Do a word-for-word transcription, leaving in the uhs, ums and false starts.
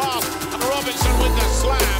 top. Robinson with the slam.